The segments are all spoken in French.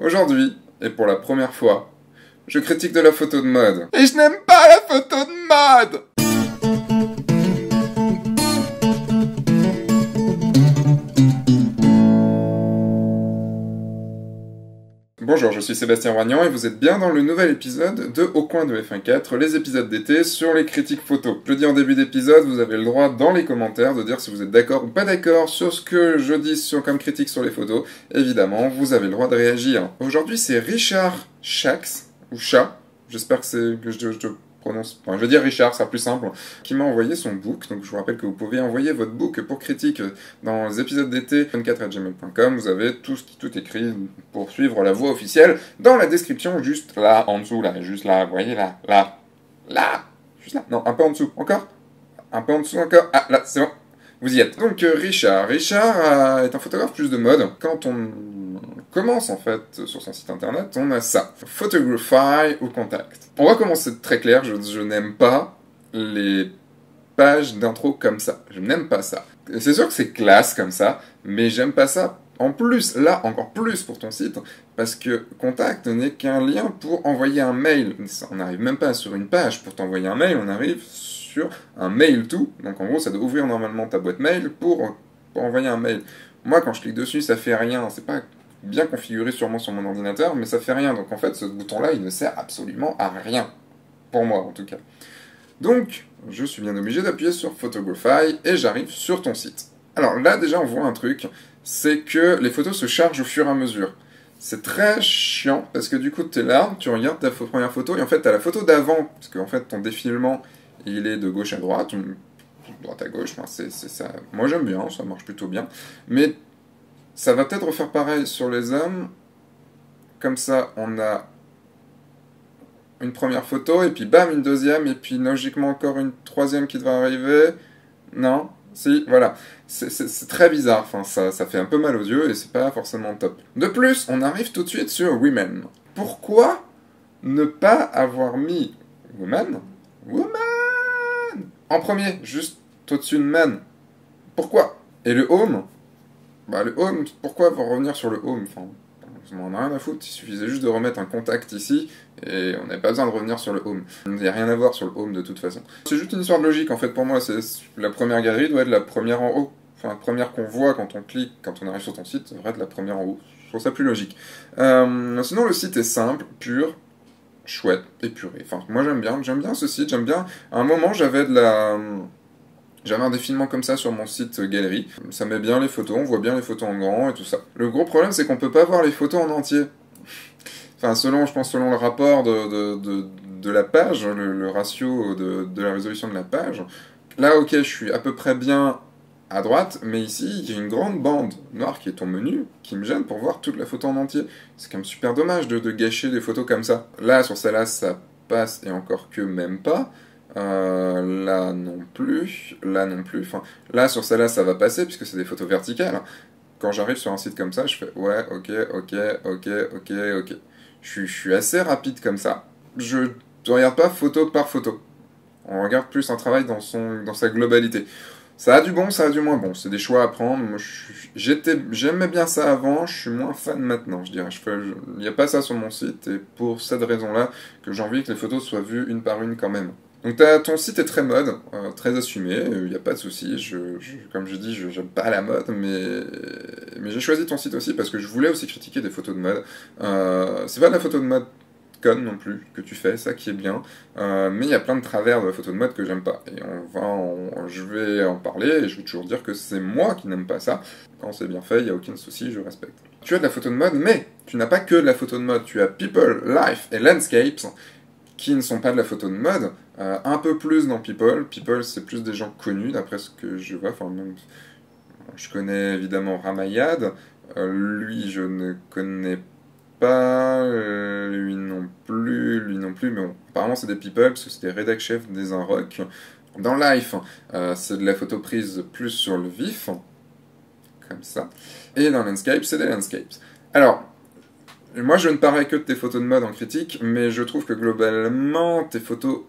Aujourd'hui, et pour la première fois, je critique de la photo de mode. Et je n'aime pas la photo de mode! Bonjour, je suis Sébastien Roignant et vous êtes bien dans le nouvel épisode de Au coin de F1.4, les épisodes d'été sur les critiques photos. Je dis en début d'épisode, vous avez le droit dans les commentaires de dire si vous êtes d'accord ou pas d'accord sur ce que je dis comme critique sur les photos. Évidemment, vous avez le droit de réagir. Aujourd'hui, c'est Richard Chax, ou Chat, j'espère que je prononce, enfin je veux dire Richard, ça sera plus simple, qui m'a envoyé son book. Donc je vous rappelle que vous pouvez envoyer votre book pour critique dans les épisodes d'été funquatre@gmail.com. Vous avez tout écrit pour suivre la voie officielle dans la description, juste là, en dessous, là, juste là, vous voyez, là, juste là, non, un peu en dessous, encore, un peu en dessous, encore, ah, là, c'est bon, vous y êtes. Donc Richard est un photographe plus de mode. Quand on commence en fait sur son site internet, on a ça, Photography ou Contact. On va commencer très clair, je n'aime pas les pages d'intro comme ça, je n'aime pas ça. C'est sûr que c'est classe comme ça, mais j'aime pas ça en plus, là encore plus pour ton site, parce que Contact n'est qu'un lien pour envoyer un mail. On n'arrive même pas sur une page pour t'envoyer un mail, on arrive sur un mail to, donc en gros ça doit ouvrir normalement ta boîte mail pour envoyer un mail. Moi quand je clique dessus ça fait rien, c'est pas bien configuré sûrement sur mon ordinateur, mais ça fait rien. Donc en fait, ce bouton-là, il ne sert absolument à rien. Pour moi, en tout cas. Donc, je suis bien obligé d'appuyer sur Photography et j'arrive sur ton site. Alors là, déjà, on voit un truc, c'est que les photos se chargent au fur et à mesure. C'est très chiant, parce que du coup, tu es là, tu regardes ta première photo, et en fait, tu as la photo d'avant, parce qu'en fait, ton défilement, il est de gauche à droite, ou droite à gauche, c'est ça. Moi, j'aime bien, ça marche plutôt bien, mais ça va peut-être refaire pareil sur les hommes. Comme ça, on a une première photo, et puis bam, une deuxième, et puis logiquement encore une troisième qui devrait arriver. Non? Si, voilà. C'est très bizarre, enfin, ça fait un peu mal aux yeux, et c'est pas forcément top. De plus, on arrive tout de suite sur Women. Pourquoi ne pas avoir mis Woman en premier, juste au-dessus de Man? Pourquoi? Et le Home? Bah le home, pourquoi revenir sur le home? Enfin, on n'a rien à foutre, il suffisait juste de remettre un contact ici, et on n'avait pas besoin de revenir sur le home. Il n'y a rien à voir sur le home de toute façon. C'est juste une histoire de logique, en fait, pour moi, c'est la première galerie doit être la première en haut. Enfin, la première qu'on voit quand on clique, quand on arrive sur ton site, ça devrait être la première en haut. Je trouve ça plus logique. Sinon, le site est simple, pur, chouette, épuré. Enfin, moi j'aime bien ce site, j'aime bien. À un moment, j'avais de la... J'avais un défilement comme ça sur mon site galerie, ça met bien les photos, on voit bien les photos en grand et tout ça. Le gros problème c'est qu'on peut pas voir les photos en entier. Enfin selon, je pense selon le rapport de la page, le ratio de la résolution de la page. Là ok, je suis à peu près bien à droite, mais ici il y a une grande bande noire qui est ton menu, qui me gêne pour voir toute la photo en entier. C'est quand même super dommage de gâcher des photos comme ça. Là sur celle-là ça passe et encore que même pas. Là non plus, enfin, là sur celle-là ça va passer puisque c'est des photos verticales. Quand j'arrive sur un site comme ça, je fais ouais, ok. Je suis assez rapide comme ça. Je ne regarde pas photo par photo. On regarde plus un travail dans, dans sa globalité. Ça a du bon, ça a du moins bon. C'est des choix à prendre. Moi, j'aimais bien ça avant, je suis moins fan maintenant, je dirais. Il n'y a pas ça sur mon site et pour cette raison-là que j'ai envie que les photos soient vues une par une quand même. Donc ton site est très mode, très assumé, il n'y a pas de souci. Comme je dis, je n'aime pas la mode, mais j'ai choisi ton site aussi parce que je voulais aussi critiquer des photos de mode. C'est pas de la photo de mode conne non plus que tu fais, ça qui est bien, mais il y a plein de travers de la photo de mode que j'aime pas. Et je vais en parler et je vais toujours dire que c'est moi qui n'aime pas ça. Quand c'est bien fait, il n'y a aucun souci, je respecte. Tu as de la photo de mode, mais tu n'as pas que de la photo de mode, tu as People, Life et Landscapes, qui ne sont pas de la photo de mode, un peu plus dans People. People, c'est plus des gens connus, d'après ce que je vois. Enfin, même, je connais évidemment Ramayad, lui, je ne connais pas, lui non plus, mais bon, apparemment, c'est des People, parce que c'est des rédac chefs des Inrock. Dans Life, c'est de la photo prise plus sur le vif, comme ça, et dans Landscape, c'est des Landscapes. Alors, moi, je ne parlerai que de tes photos de mode en critique, mais je trouve que globalement, tes photos,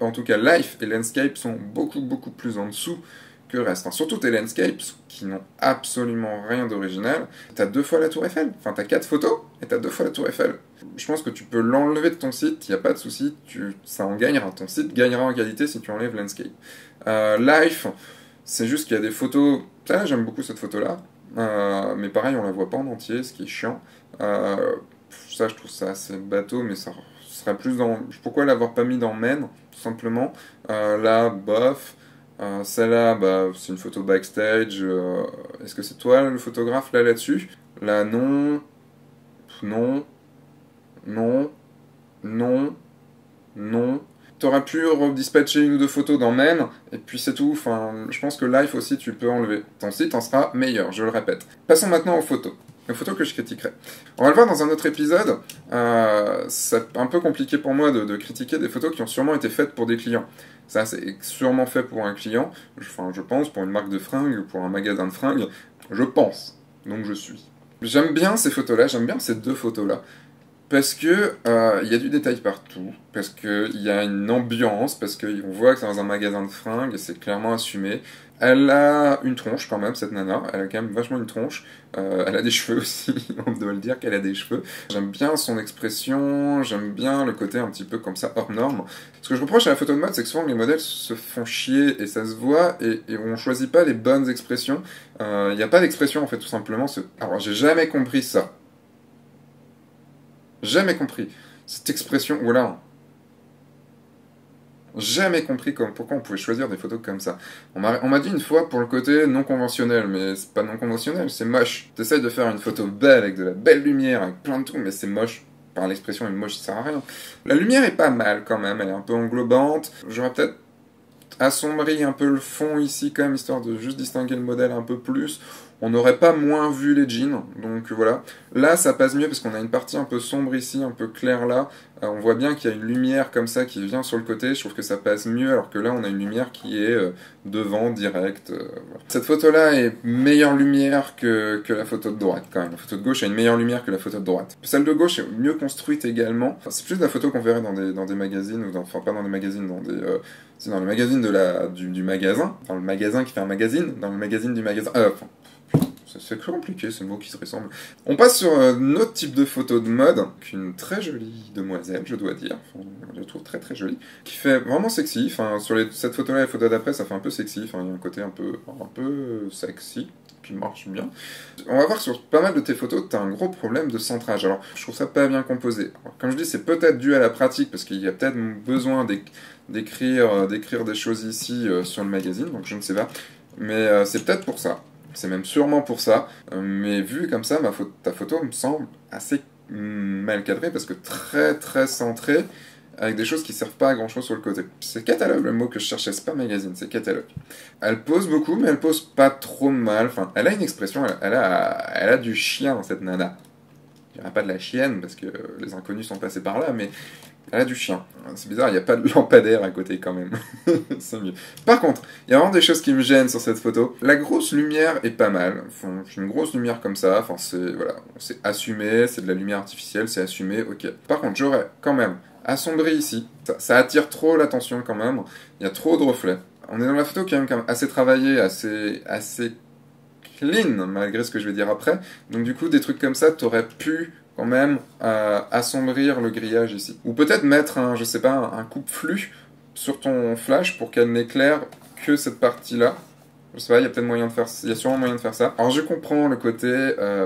en tout cas Life et Landscape, sont beaucoup plus en dessous que restent. Enfin, surtout tes landscapes, qui n'ont absolument rien d'original. T'as 2 fois la tour Eiffel. Enfin, t'as 4 photos et t'as 2 fois la tour Eiffel. Je pense que tu peux l'enlever de ton site, il n'y a pas de souci, ça en gagnera. Ton site gagnera en qualité si tu enlèves landscape. Life, c'est juste qu'il y a des photos... Ah, j'aime beaucoup cette photo-là. Mais pareil, on la voit pas en entier, ce qui est chiant. Ça, je trouve ça assez bateau, mais ça serait plus dans... Pourquoi l'avoir pas mis dans Men, tout simplement. Là, bof. Celle-là, bah, c'est une photo backstage. Est-ce que c'est toi, le photographe, là-dessus? Là, non. Non. Non. Non. Non. T'auras pu redispatcher 1 ou 2 photos dans Men, et puis c'est tout. Enfin, je pense que Life aussi, tu peux enlever. Ton site en sera meilleur, je le répète. Passons maintenant aux photos. Une photo que je critiquerai. On va le voir dans un autre épisode. C'est un peu compliqué pour moi de critiquer des photos qui ont sûrement été faites pour des clients. Ça, c'est sûrement fait pour un client. Enfin, je pense, pour une marque de fringues, pour un magasin de fringues. Je pense. Donc je suis. J'aime bien ces photos-là. J'aime bien ces 2 photos-là. Parce que y a du détail partout, parce qu'il y a une ambiance, parce qu'on voit que c'est dans un magasin de fringues et c'est clairement assumé. Elle a une tronche quand même, cette nana, elle a quand même vachement une tronche. Elle a des cheveux aussi, on doit le dire qu'elle a des cheveux. J'aime bien son expression, j'aime bien le côté un petit peu comme ça, hors norme. Ce que je reproche à la photo de mode, c'est que souvent les modèles se font chier et ça se voit, et on choisit pas les bonnes expressions. Il n'y a pas d'expression en fait, tout simplement. Alors j'ai jamais compris ça. Jamais compris cette expression, voilà. Jamais compris pourquoi on pouvait choisir des photos comme ça. On m'a dit une fois pour le côté non conventionnel, mais c'est pas non conventionnel, c'est moche. T'essayes de faire une photo belle avec de la belle lumière, avec plein de tout, mais c'est moche. Par l'expression est moche, ça sert à rien. La lumière est pas mal quand même, elle est un peu englobante. J'aurais peut-être assombri un peu le fond ici quand même, histoire de juste distinguer le modèle un peu plus. On n'aurait pas moins vu les jeans, donc voilà. Là, ça passe mieux parce qu'on a une partie un peu sombre ici, un peu claire là. On voit bien qu'il y a une lumière comme ça qui vient sur le côté. Je trouve que ça passe mieux alors que là, on a une lumière qui est devant, direct. Voilà. Cette photo-là est meilleure lumière que la photo de droite quand même. La photo de gauche a une meilleure lumière que la photo de droite. Celle de gauche est mieux construite également. Enfin, c'est plus la photo qu'on verrait dans des magazines, ou enfin pas dans des magazines, c'est dans le magazine du magasin. Dans le magasin qui fait un magazine, dans le magazine du magasin... C'est compliqué, ce mot qui se ressemble. On passe sur un autre type de photo de mode, qu'une très jolie demoiselle, je dois dire. Enfin, je la trouve très très jolie. Qui fait vraiment sexy. Enfin, sur cette photo-là et la photo d'après, ça fait un peu sexy. Enfin, il y a un côté un peu sexy qui marche bien. On va voir que sur pas mal de tes photos, tu as un gros problème de centrage. Alors, je trouve ça pas bien composé. Alors, comme je dis, c'est peut-être dû à la pratique, parce qu'il y a peut-être besoin d'écrire des choses ici sur le magazine, donc je ne sais pas. Mais c'est peut-être pour ça. C'est même sûrement pour ça, mais vu comme ça, ta photo me semble assez mal cadrée, parce que très très centrée, avec des choses qui servent pas à grand chose sur le côté. C'est catalogue, le mot que je cherchais, c'est pas magazine, c'est catalogue. Elle pose beaucoup, mais elle pose pas trop mal, enfin, elle a une expression, elle a du chien, cette nana. Il n'y aura pas de la chienne, parce que les inconnus sont passés par là, mais... Elle a du chien. C'est bizarre, il n'y a pas de lampadaire à côté quand même. C'est mieux. Par contre, il y a vraiment des choses qui me gênent sur cette photo. La grosse lumière est pas mal. Enfin, une grosse lumière comme ça, enfin, c'est voilà, c'est assumé, c'est de la lumière artificielle, c'est assumé, ok. Par contre, j'aurais quand même assombri ici. Ça attire trop l'attention quand même. Il y a trop de reflets. On est dans la photo quand même assez travaillée, assez clean, malgré ce que je vais dire après. Donc du coup, des trucs comme ça, t'aurais pu... quand même assombrir le grillage ici. Ou peut-être mettre un, je sais pas, un coupe-flux sur ton flash pour qu'elle n'éclaire que cette partie-là. Je sais pas, il y a peut-être moyen de faire, il y a sûrement moyen de faire ça. Alors je comprends le côté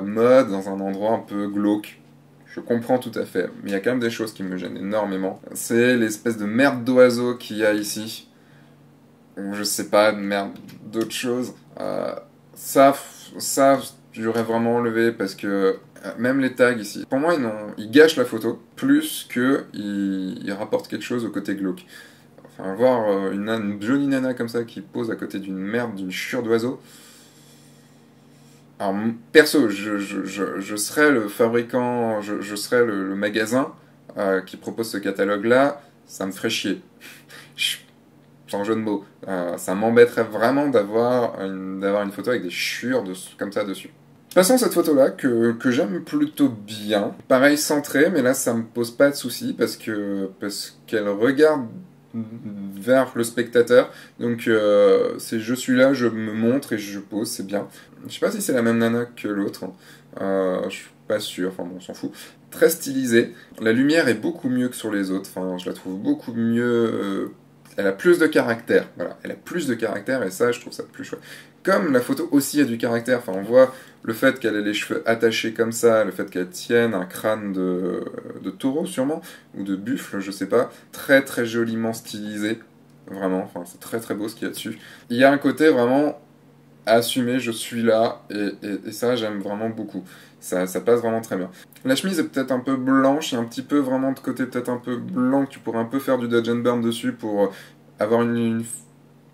mode dans un endroit un peu glauque. Je comprends tout à fait, mais il y a quand même des choses qui me gênent énormément. C'est l'espèce de merde d'oiseau qu'il y a ici. Ou je sais pas, merde d'autre chose. Ça j'aurais vraiment enlevé parce que même les tags ici, pour moi ils gâchent la photo plus qu'ils rapportent quelque chose au côté glauque. Enfin voir une jolie nana comme ça qui pose à côté d'une merde, d'une chure d'oiseau. Alors perso, je serais le fabricant, je serais le magasin qui propose ce catalogue là, ça me ferait chier. Sans jeu de mots, ça m'embêterait vraiment d'avoir une photo avec des chures comme ça dessus. Passons à cette photo-là, que j'aime plutôt bien. Pareil, centrée, mais là, ça me pose pas de soucis, parce qu'elle regarde vers le spectateur. Donc c'est je suis là, je me montre et je pose, c'est bien. Je sais pas si c'est la même nana que l'autre, je suis pas sûr, enfin bon, on s'en fout. Très stylisé, la lumière est beaucoup mieux que sur les autres, enfin je la trouve beaucoup mieux, elle a plus de caractère, voilà, elle a plus de caractère et ça je trouve ça plus chouette. Comme la photo aussi a du caractère, enfin on voit le fait qu'elle ait les cheveux attachés comme ça, le fait qu'elle tienne un crâne de taureau sûrement, ou de buffle, je sais pas, très très joliment stylisé, vraiment, enfin c'est très très beau ce qu'il y a dessus. Il y a un côté vraiment assumé, je suis là, et ça j'aime vraiment beaucoup, ça passe vraiment très bien. La chemise est peut-être un peu blanche, il y a un petit peu vraiment de côté peut-être un peu blanc, tu pourrais un peu faire du Dodge and burn dessus pour avoir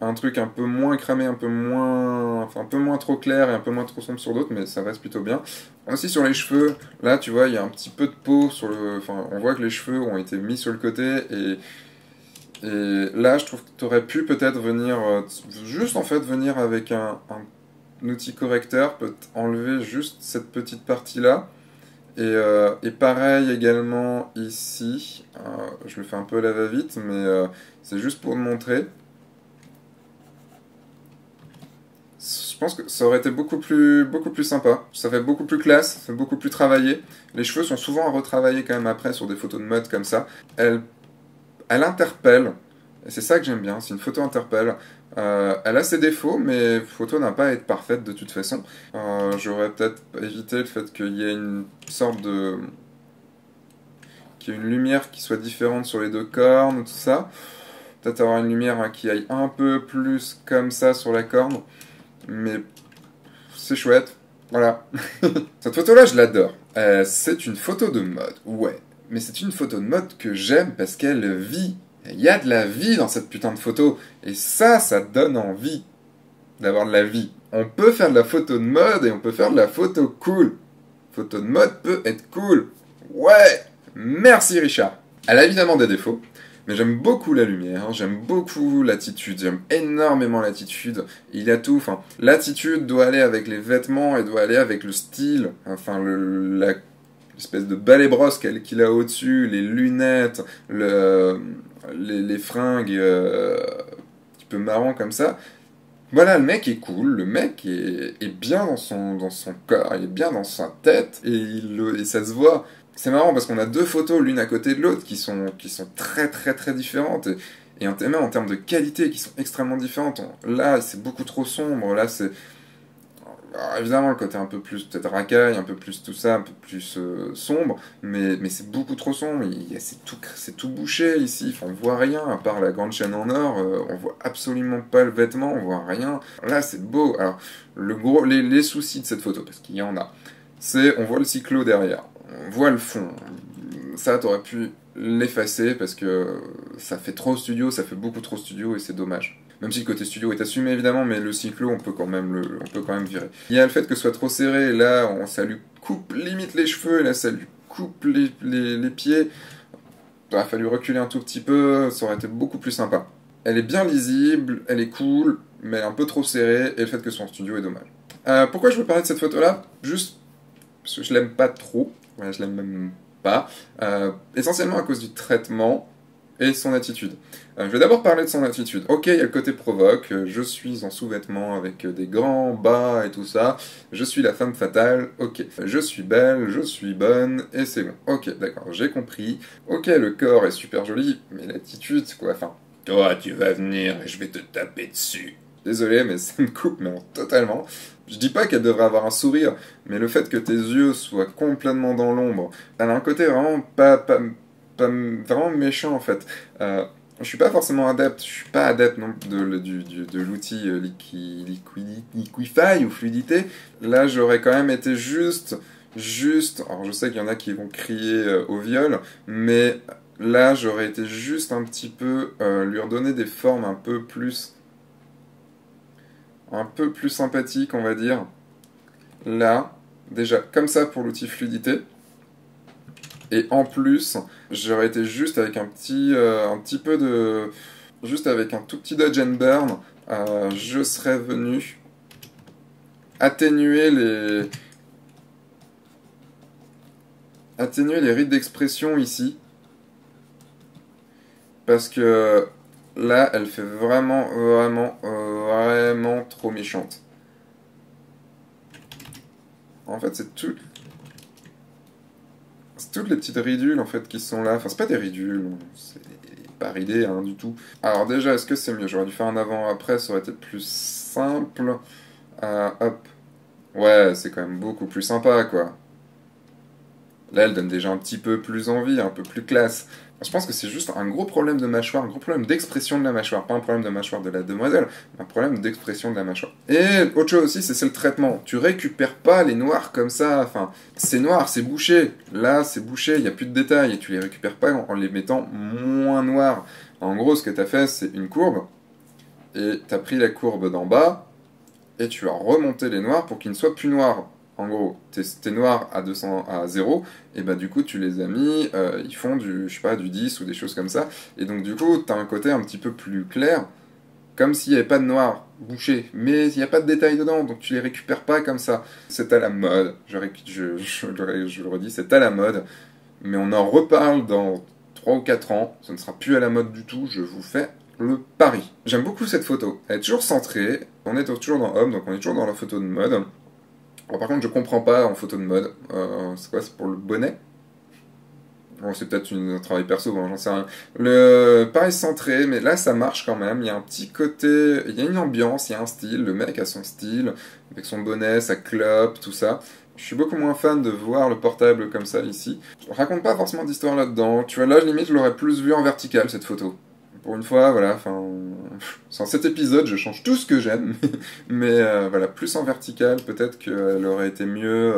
un truc un peu moins cramé, un peu moins, enfin un peu moins trop clair et un peu moins trop sombre sur d'autres, mais ça reste plutôt bien. Aussi sur les cheveux, là tu vois il y a un petit peu de peau sur le, enfin on voit que les cheveux ont été mis sur le côté et là je trouve que tu aurais pu peut-être venir juste en fait venir avec un outil correcteur, peut enlever juste cette petite partie là. Et pareil également ici, je le fais un peu à la va-vite, mais c'est juste pour te montrer. Je pense que ça aurait été beaucoup plus sympa, ça fait beaucoup plus classe, c'est beaucoup plus travaillé. Les cheveux sont souvent à retravailler quand même après sur des photos de mode comme ça. Elle interpelle, et c'est ça que j'aime bien, c'est une photo interpelle. Elle a ses défauts, mais photo n'a pas à être parfaite de toute façon. J'aurais peut-être évité le fait qu'il y ait une sorte de... qu'il y ait une lumière qui soit différente sur les deux cornes, tout ça. Peut-être avoir une lumière qui aille un peu plus comme ça sur la corne. Mais c'est chouette, voilà. Cette photo-là, je l'adore. C'est une photo de mode, ouais. Mais c'est une photo de mode que j'aime parce qu'elle vit. Il y a de la vie dans cette putain de photo, et ça donne envie d'avoir de la vie. On peut faire de la photo de mode, et on peut faire de la photo cool. Photo de mode peut être cool. Ouais, merci Richard. Elle a évidemment des défauts, mais j'aime beaucoup la lumière, j'aime beaucoup l'attitude, j'aime énormément l'attitude. Il y a tout, enfin, l'attitude doit aller avec les vêtements, et doit aller avec le style, enfin, l'espèce de balai brosse qu'il a au-dessus, les lunettes, les fringues un petit peu marrant comme ça. Voilà, le mec est cool, le mec est bien dans son corps, il est bien dans sa tête, et ça se voit. C'est marrant parce qu'on a deux photos l'une à côté de l'autre qui sont très très très différentes, et même en termes de qualité, qui sont extrêmement différentes. Là, c'est beaucoup trop sombre, là c'est... Alors, évidemment, le côté un peu plus peut-être racaille, un peu plus tout ça, un peu plus sombre, mais c'est beaucoup trop sombre, c'est tout bouché ici, enfin, on voit rien, à part la grande chaîne en or, on voit absolument pas le vêtement, on voit rien. Là, c'est beau. Alors, les soucis de cette photo, parce qu'il y en a, c'est, on voit le cyclo derrière, on voit le fond, ça, t'aurais pu l'effacer, parce que ça fait trop studio, ça fait beaucoup trop studio, et c'est dommage. Même si le côté studio est assumé évidemment, mais le cyclo on peut quand même virer. Il y a le fait que ce soit trop serré, et là ça lui coupe limite les cheveux, et là ça lui coupe les pieds. Il a fallu reculer un tout petit peu, ça aurait été beaucoup plus sympa. Elle est bien lisible, elle est cool, mais elle est un peu trop serrée, et le fait que son studio est dommage. Pourquoi je veux parler de cette photo là? Juste parce que je l'aime pas trop, ouais, je l'aime même pas, essentiellement à cause du traitement. Et son attitude. Je vais d'abord parler de son attitude. Ok, il y a le côté provoque, je suis en sous-vêtements avec des grands bas et tout ça, je suis la femme fatale, ok. Je suis belle, je suis bonne, et c'est bon. Ok, d'accord, j'ai compris. Ok, le corps est super joli, mais l'attitude, quoi, enfin... Toi, tu vas venir et je vais te taper dessus. Désolé, mais ça me coupe, mais totalement. Je dis pas qu'elle devrait avoir un sourire, mais le fait que tes yeux soient complètement dans l'ombre, elle a un côté vraiment pas vraiment méchant en fait. Je suis pas forcément adepte, non, de l'outil Liquify ou fluidité. Là j'aurais quand même été juste, alors je sais qu'il y en a qui vont crier au viol, mais là j'aurais été juste un petit peu, lui redonner des formes un peu plus sympathiques on va dire. Là, déjà comme ça pour l'outil fluidité. Et en plus, j'aurais été juste avec un tout petit Dodge and burn, je serais venu atténuer les rides d'expression ici, parce que Là, elle fait vraiment, vraiment trop méchante. En fait, c'est tout... C'est toutes les petites ridules, en fait, qui sont là. Enfin, c'est pas des ridules, c'est pas ridé, hein, du tout. Alors déjà, est-ce que c'est mieux? J'aurais dû faire un avant-après, ça aurait été plus simple. Hop. Ouais, c'est quand même beaucoup plus sympa, quoi. Là, elle donne déjà un petit peu plus envie, un peu plus classe. Je pense que c'est juste un gros problème de mâchoire, un gros problème d'expression de la mâchoire. Pas un problème de mâchoire de la demoiselle, un problème d'expression de la mâchoire. Et autre chose aussi, c'est le traitement. Tu récupères pas les noirs comme ça. Enfin, c'est noir, c'est bouché. Là, c'est bouché, il n'y a plus de détails. Et tu les récupères pas en les mettant moins noirs. En gros, ce que tu as fait, c'est une courbe. Et tu as pris la courbe d'en bas. Et tu as remonté les noirs pour qu'ils ne soient plus noirs. En gros, tes noirs à 200, à 0, et bah du coup tu les as mis, ils font du, je sais pas, du 10 ou des choses comme ça, et donc du coup t'as un côté un petit peu plus clair, comme s'il n'y avait pas de noir bouché, mais il n'y a pas de détails dedans, donc tu les récupères pas comme ça. C'est à la mode, je le redis, c'est à la mode, mais on en reparle dans 3 ou 4 ans, ça ne sera plus à la mode du tout, je vous fais le pari. J'aime beaucoup cette photo, elle est toujours centrée, on est toujours dans Home, donc on est toujours dans la photo de mode. Bon, par contre, je comprends pas en photo de mode. C'est quoi, c'est pour le bonnet? Bon, c'est peut-être un travail perso, bon, j'en sais rien. Pareil, centré, mais là, ça marche quand même. Il y a un petit côté... Il y a une ambiance, il y a un style. Le mec a son style, avec son bonnet, sa clope, tout ça. Je suis beaucoup moins fan de voir le portable comme ça, ici. Je raconte pas forcément d'histoire là-dedans. Tu vois, là, limite, je l'aurais plus vu en vertical, cette photo. Pour une fois, voilà, enfin... Sans cet épisode, je change tout ce que j'aime, mais voilà, plus en verticale, peut-être qu'elle aurait été mieux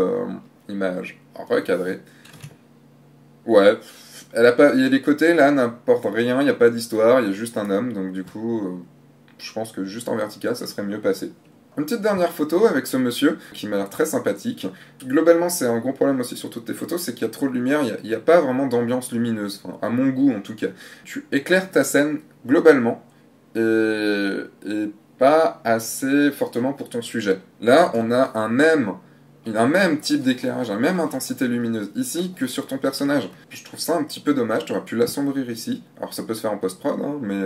image recadrée. Ouais, elle a pas... Il y a des côtés, là, n'importe rien, il n'y a pas d'histoire, il y a juste un homme, donc du coup, je pense que juste en verticale, ça serait mieux passé. Une petite dernière photo avec ce monsieur, qui m'a l'air très sympathique. Globalement, c'est un gros problème aussi sur toutes tes photos, c'est qu'il y a trop de lumière, il n'y a pas vraiment d'ambiance lumineuse, enfin, à mon goût en tout cas. Tu éclaires ta scène, globalement, et pas assez fortement pour ton sujet. Là, on a un même type d'éclairage, une même intensité lumineuse ici que sur ton personnage. Je trouve ça un petit peu dommage, tu aurais pu l'assombrir ici. Alors ça peut se faire en post-prod, hein, mais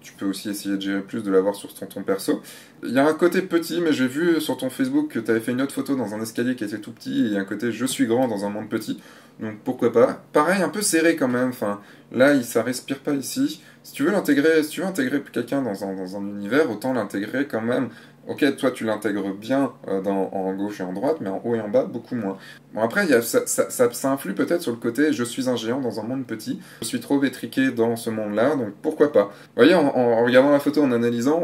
tu peux aussi essayer de gérer plus de l'avoir sur ton perso. Il y a un côté petit, mais j'ai vu sur ton Facebook que tu avais fait une autre photo dans un escalier qui était tout petit, et il y a un côté « je suis grand dans un monde petit », donc pourquoi pas. Pareil, un peu serré quand même, enfin, là ça respire pas ici. Si tu veux l'intégrer, si tu veux intégrer quelqu'un dans un univers, autant l'intégrer quand même. Ok, toi tu l'intègres bien en gauche et en droite, mais en haut et en bas, beaucoup moins. Bon après, ça influe peut-être sur le côté « je suis un géant dans un monde petit »,« je suis trop étriqué dans ce monde-là », donc pourquoi pas. Vous voyez, en regardant la photo, en analysant,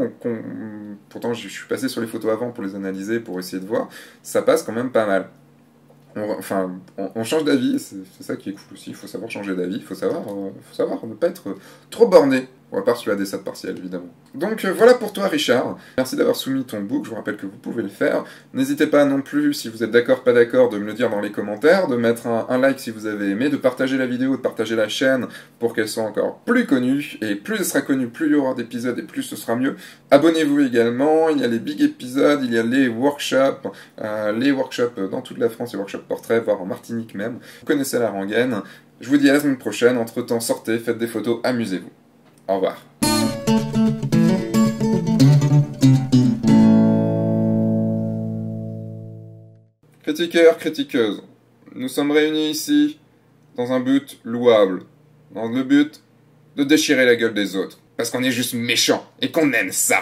pourtant je suis passé sur les photos avant pour les analyser, pour essayer de voir, ça passe quand même pas mal. On change d'avis, c'est ça qui est cool aussi, il faut savoir changer d'avis, il faut savoir ne pas être trop borné, ou à part si tu as des sats partiels évidemment. Donc voilà pour toi Richard, merci d'avoir soumis ton book, je vous rappelle que vous pouvez le faire, n'hésitez pas non plus si vous êtes d'accord, pas d'accord, de me le dire dans les commentaires, de mettre un like si vous avez aimé, de partager la vidéo, de partager la chaîne pour qu'elle soit encore plus connue, et plus elle sera connue, plus il y aura d'épisodes et plus ce sera mieux. Abonnez-vous également, il y a les big épisodes, il y a les workshops dans toute la France, les workshops portrait, voire en Martinique même. Vous connaissez la rengaine. Je vous dis à la semaine prochaine. Entre-temps, sortez, faites des photos, amusez-vous. Au revoir. Critiqueurs, critiqueuses, nous sommes réunis ici dans un but louable, dans le but de déchirer la gueule des autres. Parce qu'on est juste méchants et qu'on aime ça.